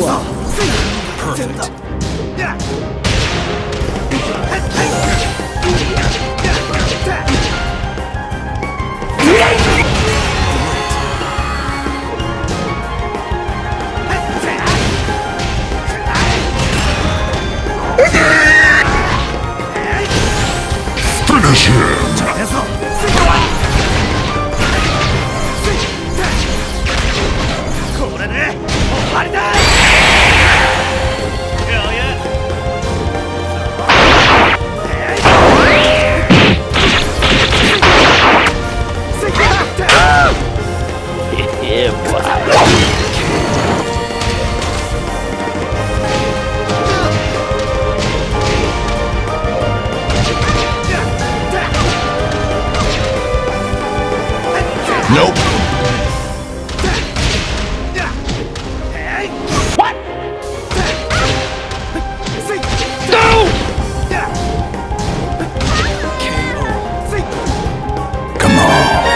Cool. Perfect. Finish him! Nope. What? No! Come on.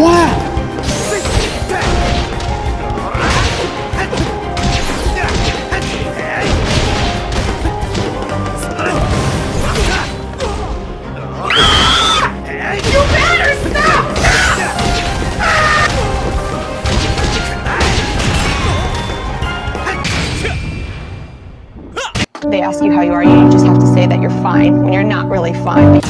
What? They ask you how you are, you just have to say that you're fine when you're not really fine.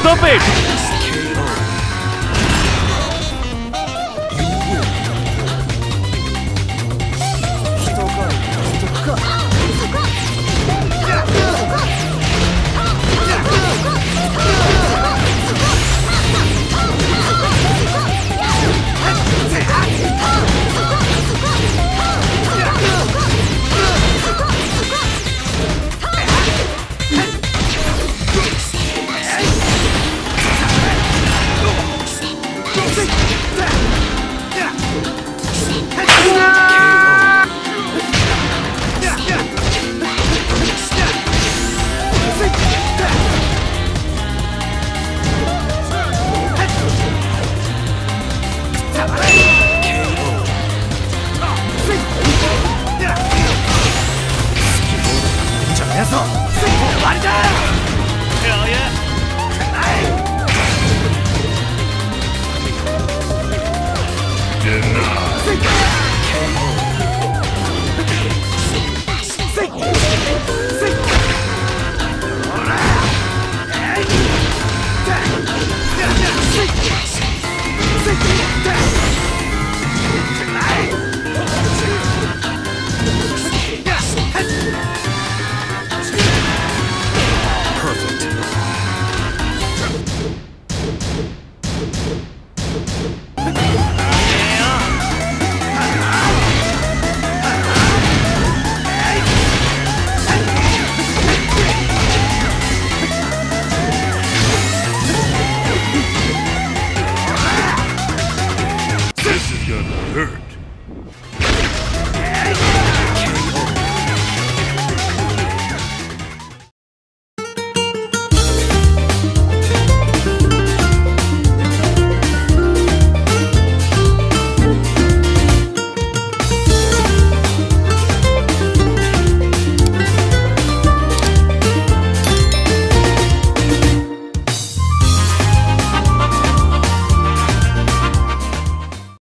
Stop it! Let's go!